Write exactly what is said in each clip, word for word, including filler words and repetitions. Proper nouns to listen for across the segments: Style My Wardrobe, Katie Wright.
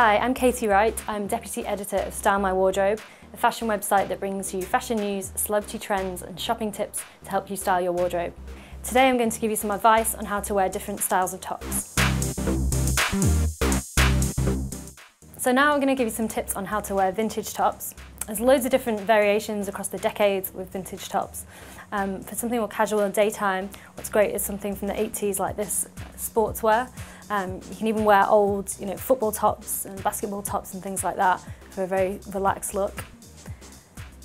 Hi, I'm Katie Wright. I'm Deputy Editor of Style My Wardrobe, a fashion website that brings you fashion news, celebrity trends and shopping tips to help you style your wardrobe. Today I'm going to give you some advice on how to wear different styles of tops. So now I'm going to give you some tips on how to wear vintage tops. There's loads of different variations across the decades with vintage tops. Um, for something more casual in daytime, what's great is something from the eighties like this sportswear. Um, you can even wear old you know, football tops and basketball tops and things like that for a very relaxed look.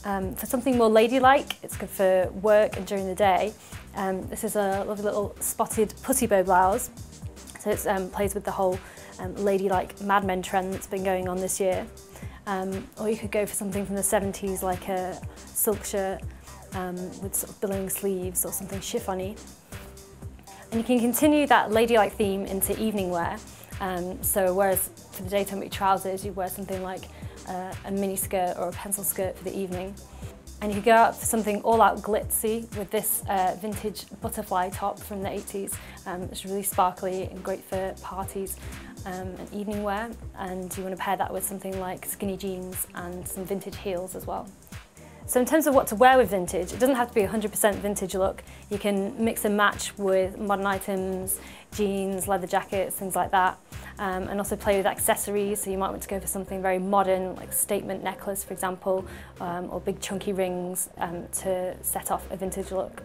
Um, for something more ladylike, it's good for work and during the day. Um, this is a lovely little spotted pussy bow blouse. So it um, plays with the whole um, ladylike Mad Men trend that's been going on this year. Um, or you could go for something from the seventies like a silk shirt um, with sort of billowing sleeves or something chiffony. And you can continue that ladylike theme into evening wear. Um, so whereas for the daytime with trousers, you wear something like uh, a mini skirt or a pencil skirt for the evening. And you could go out for something all-out glitzy with this uh, vintage butterfly top from the eighties. Um, it's really sparkly and great for parties um, and evening wear. And you want to pair that with something like skinny jeans and some vintage heels as well. So in terms of what to wear with vintage, it doesn't have to be a one hundred percent vintage look. You can mix and match with modern items, jeans, leather jackets, things like that. Um, and also play with accessories, so you might want to go for something very modern, like a statement necklace, for example, um, or big chunky rings um, to set off a vintage look.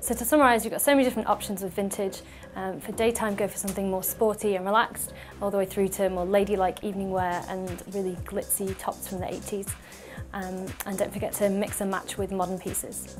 So to summarise, you've got so many different options with vintage. Um, for daytime, go for something more sporty and relaxed, all the way through to more ladylike evening wear and really glitzy tops from the eighties. Um, and don't forget to mix and match with modern pieces.